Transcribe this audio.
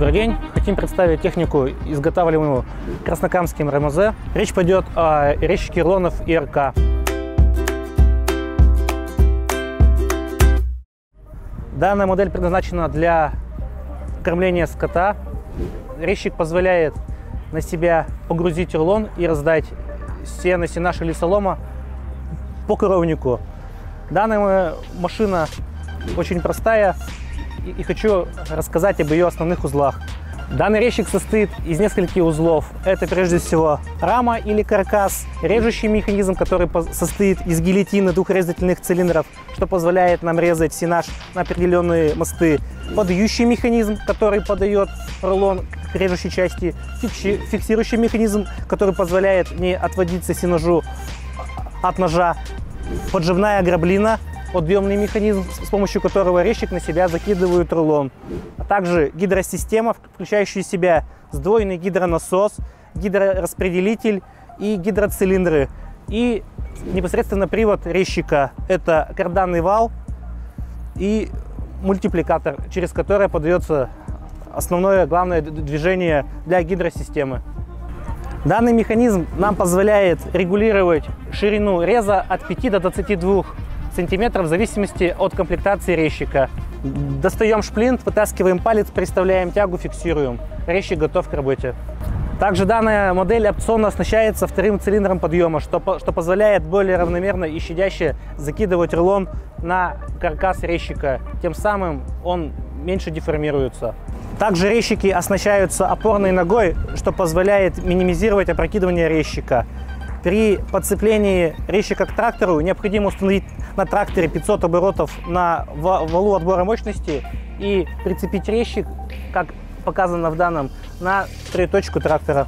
Добрый день! Хотим представить технику, изготавливаемую Краснокамским РМЗ. Речь пойдет о резчике рулонов и РК. Данная модель предназначена для кормления скота. Резчик позволяет на себя погрузить рулон и раздать сено, сенаж или солома по коровнику. Данная машина очень простая. И хочу рассказать об ее основных узлах. Данный резчик состоит из нескольких узлов. Это прежде всего рама или каркас, режущий механизм, который состоит из гильотины двух резательных цилиндров, что позволяет нам резать сенаж на определенные мосты, подающий механизм, который подает рулон к режущей части, фиксирующий механизм, который позволяет не отводиться сенажу от ножа, поджимная граблина, подъемный механизм, с помощью которого резчик на себя закидывает рулон, а также гидросистема, включающая в себя сдвоенный гидронасос, гидрораспределитель и гидроцилиндры. И непосредственно привод резчика – это карданный вал и мультипликатор, через который подается основное главное движение для гидросистемы. Данный механизм нам позволяет регулировать ширину реза от 5 до 22 сантиметров в зависимости от комплектации резчика. Достаем шплинт, вытаскиваем палец, приставляем тягу, фиксируем. Резчик готов к работе. Также данная модель опционно оснащается вторым цилиндром подъема, что позволяет более равномерно и щадяще закидывать рулон на каркас резчика. Тем самым он меньше деформируется. Также резчики оснащаются опорной ногой, что позволяет минимизировать опрокидывание резчика. При подцеплении резчика к трактору необходимо установить на тракторе 500 оборотов на валу отбора мощности и прицепить резчик, как показано в данном, на троеточку трактора.